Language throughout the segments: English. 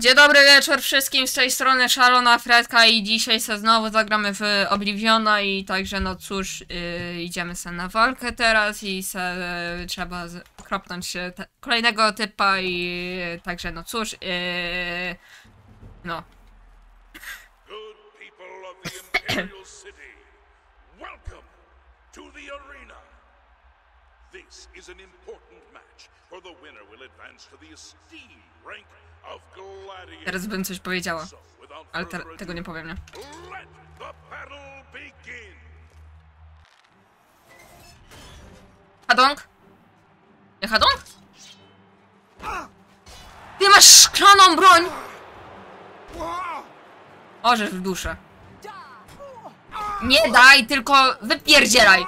Dzień dobry wieczór wszystkim, z tej strony Szalona Fretka i dzisiaj se znowu zagramy w Obliviona i także no cóż, idziemy se na walkę teraz i se trzeba kropnąć kolejnego typa i także no cóż, no. Good people of the Imperial City, welcome to the arena. This is an important match, for the winner will advance to the esteemed rank. Teraz bym coś powiedziała, ale tego nie powiem, nie? Hadong? Nie Hadong? Ty masz szklaną broń! Orzesz w duszę. Nie daj, tylko wypierdzielaj!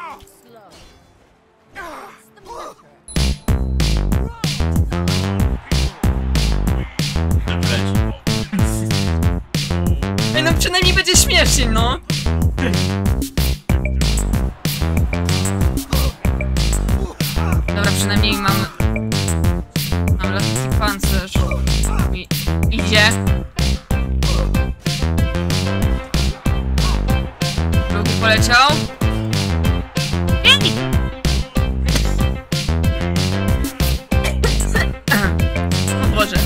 Przynajmniej będzie śmiesznie, no! Dobra, przynajmniej mam lekki pancerz. Mi idzie. Drugi poleciał. O Boże.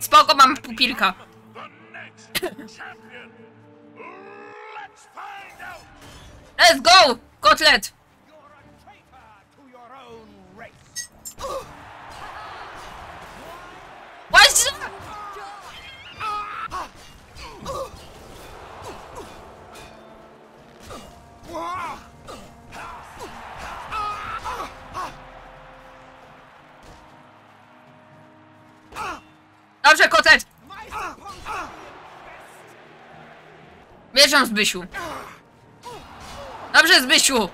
Spoko, mam pupilka. Let's go, kotlet. What? Dobrze, kotlet! Bierzam, Zbysiu! Dobrze, Zbysiu!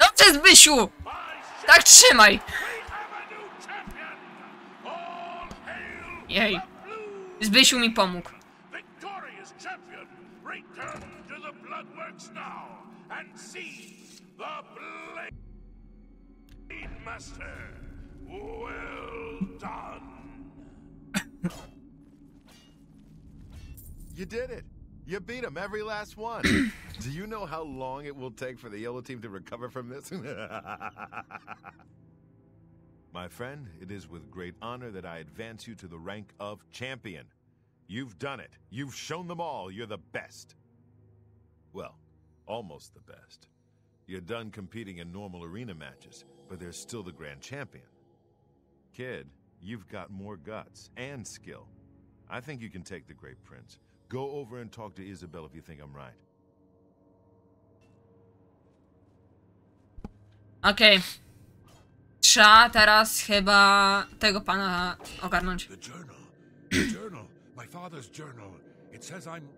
Dobrze, Zbysiu! Tak trzymaj! Jej! Zbysiu mi pomógł. You did it! You beat him, every last one! Do you know how long it will take for the yellow team to recover from this? My friend, it is with great honor that I advance you to the rank of champion. You've done it. You've shown them all you're the best. Well, almost the best. You're done competing in normal arena matches, but there's still the grand champion. Kid, you've got more guts and skill. I think you can take the Grey Prince. Go over and talk to Isabel if you think I'm right. Okej. Trzeba teraz chyba tego pana ogarnąć. The journal. The journal. My father's journal. It says I'm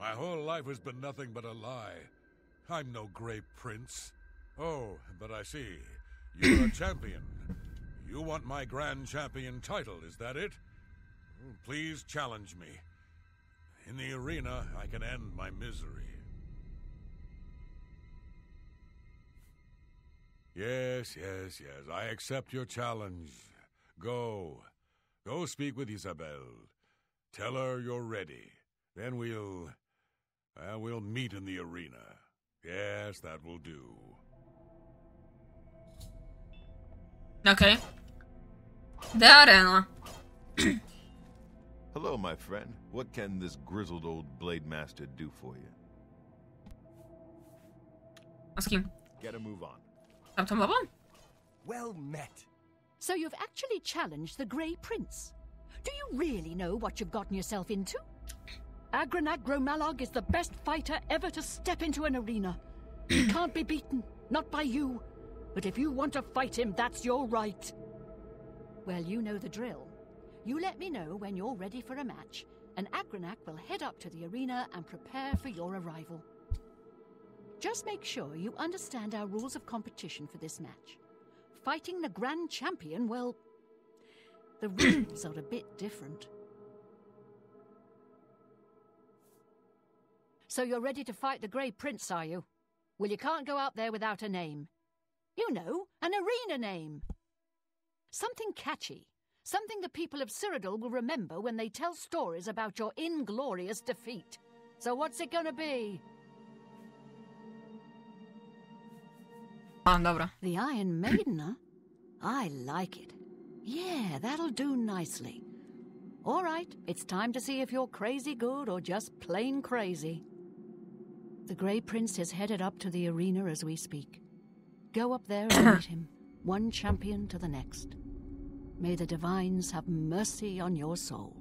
my whole life has been nothing but a lie. I'm no Grey Prince. Oh, but I see. You're a champion. You want my grand champion title, is that it? Please challenge me. In the arena, I can end my misery. Yes, yes, yes. I accept your challenge. Go. Go Go speak with Isabel. Tell her you're ready. Then we'll meet in the arena. Yes, that will do. Okay. The arena. Hello, my friend. What can this grizzled old blade master do for you? Ask him. Get a move on. Well met. So you've actually challenged the Grey Prince. Do you really know what you've gotten yourself into? Agronak gro-Malog is the best fighter ever to step into an arena. He can't be beaten, not by you. But if you want to fight him, that's your right. Well, you know the drill. You let me know when you're ready for a match, and Agronak will head up to the arena and prepare for your arrival. Just make sure you understand our rules of competition for this match. Fighting the Grand Champion, well, the rules are a bit different. So you're ready to fight the Grey Prince, are you? Well, you can't go out there without a name. You know, an arena name. Something catchy. Something the people of Cyrodiil will remember when they tell stories about your inglorious defeat. So what's it gonna be? The Iron Maiden, huh? I like it. Yeah, that'll do nicely. All right, it's time to see if you're crazy good or just plain crazy. The Grey Prince is headed up to the arena as we speak. Go up there and meet him, one champion to the next. May the divines have mercy on your soul.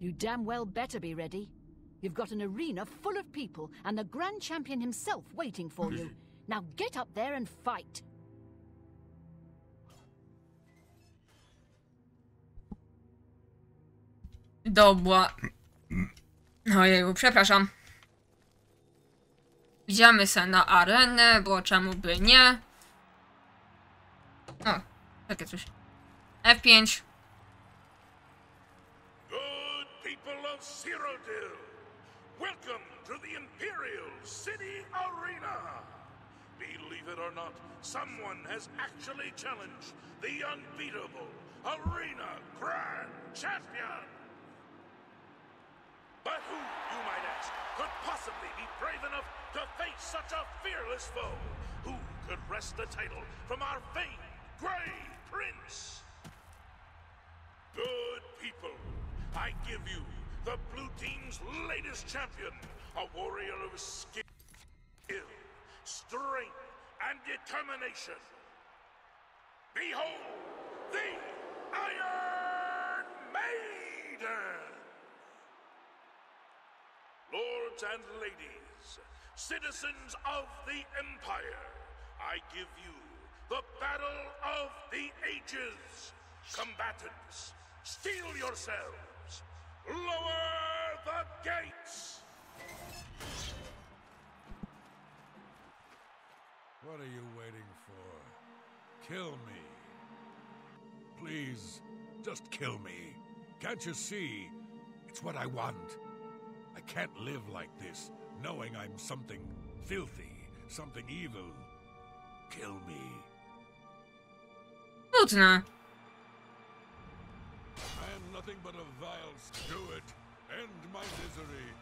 You damn well better be ready. You've got an arena full of people and the Grand Champion himself waiting for you. Now get up there and fight. Dobra. Ojej, przepraszam. Idziemy se na arenę, bo czemu by nie? O, takie coś. F5. Good people of Cyrodiil, welcome to the Imperial City Arena. Believe it or not, someone has actually challenged the unbeatable Arena Grand Champion. But who, you might ask, could possibly be brave enough to face such a fearless foe? Who could wrest the title from our famed Grey Prince? Good people, I give you the Blue Team's latest champion, a warrior of skill, strength, and determination. Behold, the Iron Maiden! Lords and ladies, citizens of the Empire, I give you the Battle of the Ages. Combatants, steel yourselves. Lower the gates. What are you waiting for? Kill me. Please, just kill me. Can't you see? It's what I want. I can't live like this, knowing I'm something filthy, something evil. Kill me. Nudna. I am nothing but a vile steward. End my misery.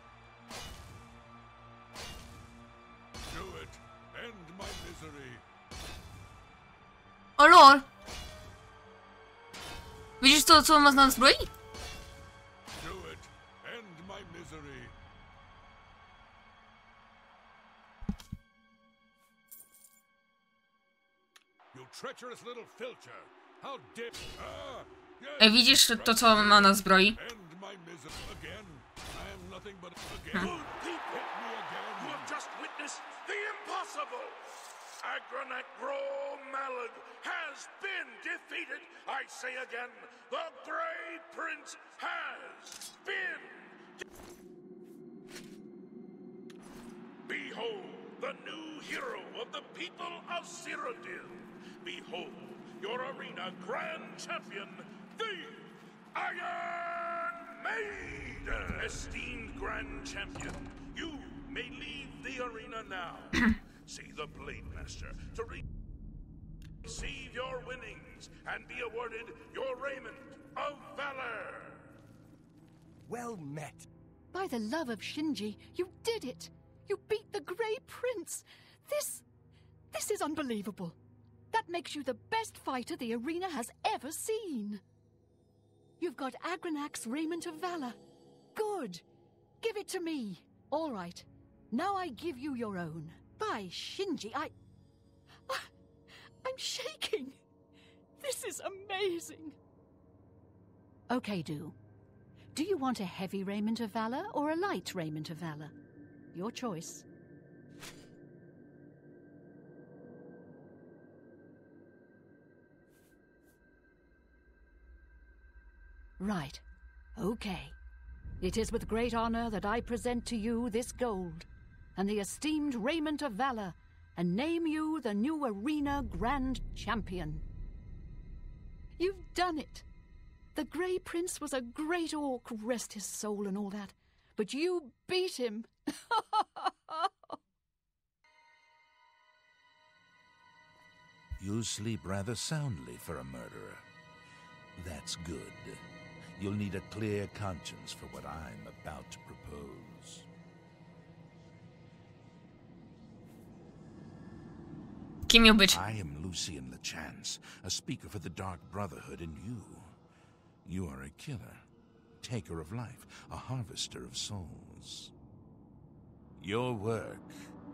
Do it. End my misery. O lol. Widzisz to, co ma na zbroi? Treacherous little filcher. How dare you? Widzisz to, co ma na zbroi? You have just witnessed the impossible. Agronak gro-Malog has been defeated. I say again, the Grey Prince has been. Behold the new hero of the people of Cyrodiil. Behold, your arena grand champion, the Iron Maiden! Esteemed grand champion, you may leave the arena now. See the Blade Master to receive your winnings. Kings and be awarded your raiment of valor. Well met. By the love of Shinji, you did it. You beat the Grey Prince. This is unbelievable. That makes you the best fighter the arena has ever seen. You've got Agronak's Raiment of Valor. Good. Give it to me. All right. Now I give you your own. By Shinji, I'm shaking. This is amazing. Okay, Do you want a heavy Raiment of Valor or a light Raiment of Valor? Your choice. Right. Okay. It is with great honor that I present to you this gold, and the esteemed Raiment of Valor, and name you the new Arena Grand Champion. You've done it. The Grey Prince was a great orc, rest his soul and all that, but you beat him. You sleep rather soundly for a murderer. That's good. You'll need a clear conscience for what I'm about to propose. Kim you bitch. I am Lucian LeChance, a speaker for the Dark Brotherhood, and you are a killer, taker of life, a harvester of souls. Your work,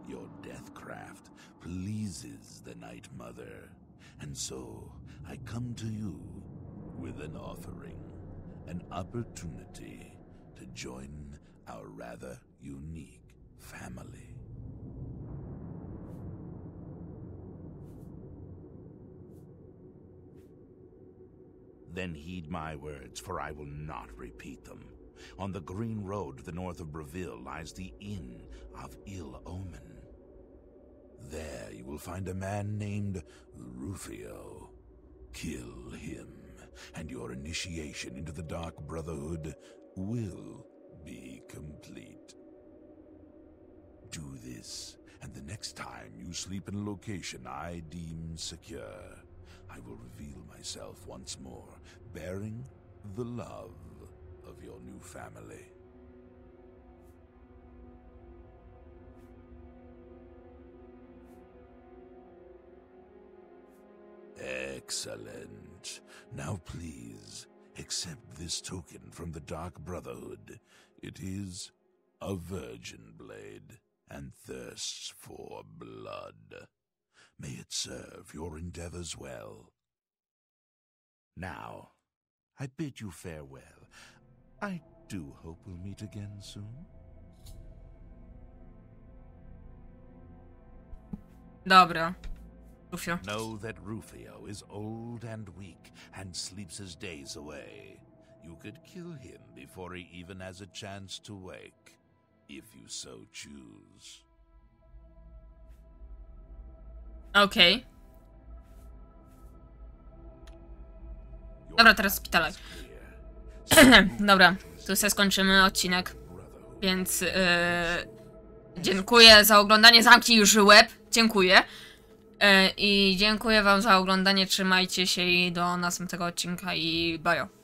your deathcraft, pleases the Night Mother, and so I come to you with an offering. An opportunity to join our rather unique family. Then heed my words, for I will not repeat them. On the green road to the north of Breville lies the Inn of Ill Omen. There you will find a man named Rufio. Kill him, and your initiation into the Dark Brotherhood will be complete. Do this, and the next time you sleep in a location I deem secure, I will reveal myself once more, bearing the love of your new family. Excellent. Now please, accept this token from the Dark Brotherhood. It is a virgin blade and thirsts for blood. May it serve your endeavors well. Now, I bid you farewell. I do hope we'll meet again soon. Dobra. Rufio. Know that Rufio is old and weak and sleeps his days away. You could kill him before he even has a chance to wake, if you so choose. Okay. Dobra, teraz szpitalaj. Dobra, tu sobie skończymy odcinek. Więc dziękuję za oglądanie. Zamknij już łeb. Dziękuję. I dziękuję wam za oglądanie, trzymajcie się i do następnego odcinka i bajo.